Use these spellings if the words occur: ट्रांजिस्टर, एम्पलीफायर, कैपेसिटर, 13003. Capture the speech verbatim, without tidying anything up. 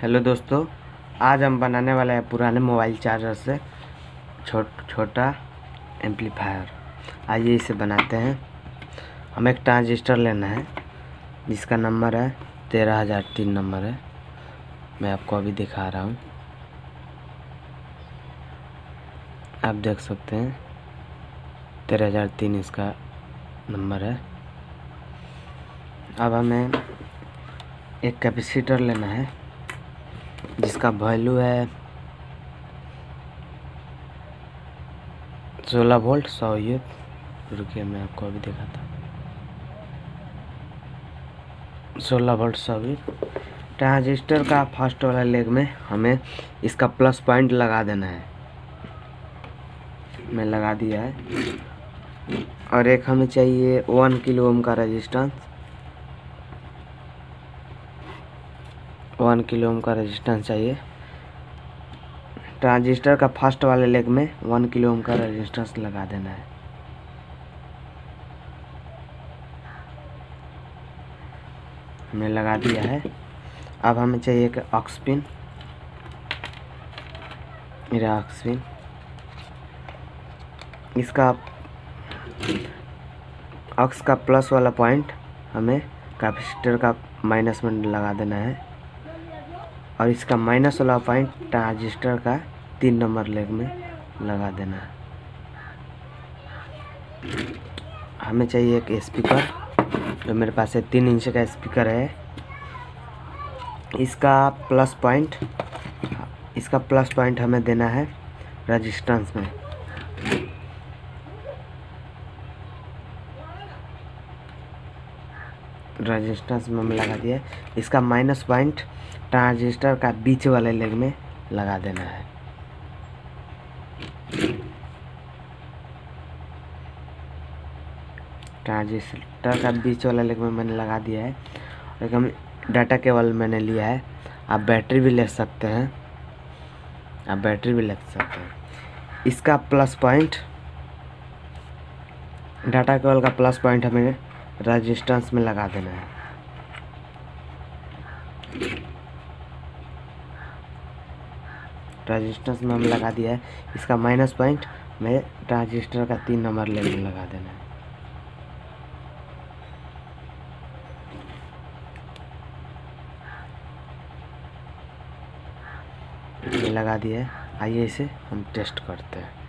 Hello दोस्तों, आज हम बनाने वाले हैं पुराने मोबाइल चार्जर से छोट छोटा एम्पलीफायर। आइए इसे बनाते हैं। हमें एक ट्रांजिस्टर लेना है जिसका नंबर है तेरह हज़ार तीन नंबर है। मैं आपको अभी दिखा रहा हूँ, आप देख सकते हैं तेरह हज़ार तीन इसका नंबर है। अब हमें एक कैपेसिटर लेना है जिसका वैल्यू है सोलह वोल्ट सौ ये। रुकिए, मैं आपको अभी दिखाता हूँ। सोलह वोल्ट सौ ये ट्रांजिस्टर का फर्स्ट वाला लेग में हमें इसका प्लस पॉइंट लगा देना है। मैं लगा दिया है। और एक हमें चाहिए वन किलो ओम का रेजिस्टेंस। वन किलो ओम का रेजिस्टेंस चाहिए। ट्रांजिस्टर का फर्स्ट वाले लेग में वन किलो ओम का रेजिस्टेंस लगा देना है। हमने लगा दिया है। अब हमें चाहिए एक ऑक्स पिन। मेरा ऑक्स पिन, इसका ऑक्स का प्लस वाला पॉइंट हमें कैपेसिटर का माइनस में लगा देना है और इसका माइनस वाला पॉइंट ट्रांजिस्टर का तीन नंबर लेग में लगा देना है। हमें चाहिए एक स्पीकर, जो मेरे पास है तीन इंच का स्पीकर है। इसका प्लस पॉइंट इसका प्लस पॉइंट हमें देना है रेजिस्टेंस में। रेजिस्टेंस में हमें लगा दिया। इसका माइनस पॉइंट ट्रांजिस्टर का बीच वाले लेग में लगा देना है। ट्रांजिस्टर का बीच वाला लेग में मैंने लगा दिया है। लेकिन डाटा केबल मैंने लिया है, आप बैटरी भी ले सकते हैं आप बैटरी भी ले सकते हैं इसका प्लस पॉइंट, डाटा केबल का प्लस पॉइंट हमें रेजिस्टेंस में लगा देना है। ट्रांजिस्टर में हम लगा दिया है। इसका माइनस पॉइंट में ट्रांजिस्टर का तीन नंबर लेग में लगा देना है। लगा दिया है। आइए इसे हम टेस्ट करते हैं।